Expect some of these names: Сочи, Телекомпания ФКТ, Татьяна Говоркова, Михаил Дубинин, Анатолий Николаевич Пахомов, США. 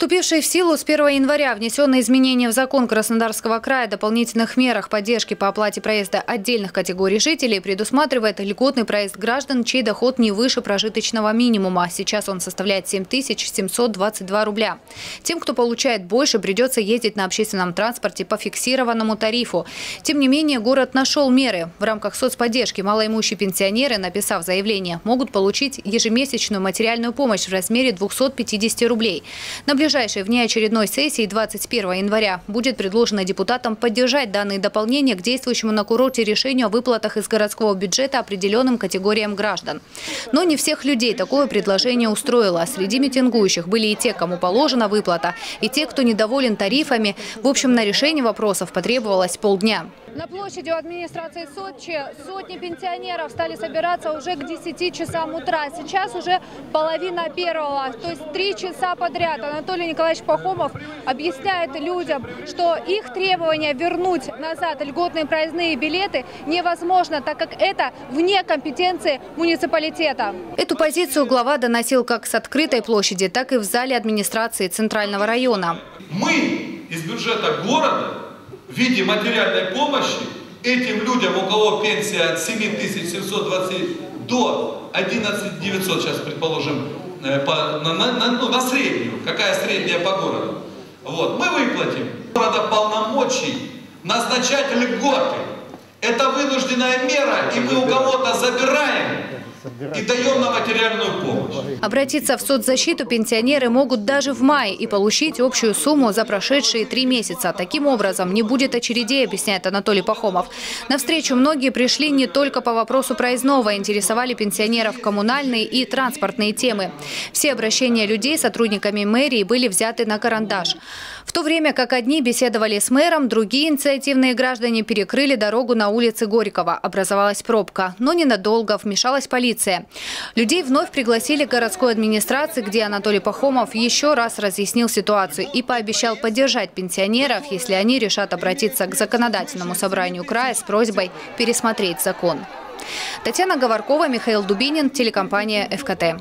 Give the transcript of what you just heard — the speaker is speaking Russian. Вступившие в силу с 1 января внесенные изменения в закон Краснодарского края о дополнительных мерах поддержки по оплате проезда отдельных категорий жителей предусматривает льготный проезд граждан, чей доход не выше прожиточного минимума. Сейчас он составляет 7722 рубля. Тем, кто получает больше, придется ездить на общественном транспорте по фиксированному тарифу. Тем не менее, город нашел меры. В рамках соцподдержки малоимущие пенсионеры, написав заявление, могут получить ежемесячную материальную помощь в размере 250 рублей. На ближайшей внеочередной сессии 21 января будет предложено депутатам поддержать данные дополнения к действующему на курорте решению о выплатах из городского бюджета определенным категориям граждан. Но не всех людей такое предложение устроило. Среди митингующих были и те, кому положена выплата, и те, кто недоволен тарифами. В общем, на решение вопросов потребовалось полдня. На площади у администрации Сочи сотни пенсионеров стали собираться уже к 10 часам утра. Сейчас уже половина первого, то есть 3 часа подряд. Анатолий Николаевич Пахомов объясняет людям, что их требование вернуть назад льготные проездные билеты невозможно, так как это вне компетенции муниципалитета. Эту позицию глава доносил как с открытой площади, так и в зале администрации Центрального района. Мы из бюджета города в виде материальной помощи этим людям, у кого пенсия от 7720 до 11900, сейчас предположим, на среднюю, какая средняя по городу, вот, мы выплатим. Города полномочий назначать льготы. Это вынужденная мера, и мы у кого-то забираем и даем на материальную помощь. Обратиться в соцзащиту пенсионеры могут даже в мае и получить общую сумму за прошедшие 3 месяца. Таким образом, не будет очередей, объясняет Анатолий Пахомов. На встречу многие пришли не только по вопросу проездного, интересовали пенсионеров коммунальные и транспортные темы. Все обращения людей сотрудниками мэрии были взяты на карандаш. В то время как одни беседовали с мэром, другие инициативные граждане перекрыли дорогу на улице Горького. Образовалась пробка, но ненадолго, вмешалась полиция. Людей вновь пригласили к городской администрации, где Анатолий Пахомов еще раз разъяснил ситуацию и пообещал поддержать пенсионеров, если они решат обратиться к законодательному собранию края с просьбой пересмотреть закон. Татьяна Говоркова, Михаил Дубинин, телекомпания ФКТ.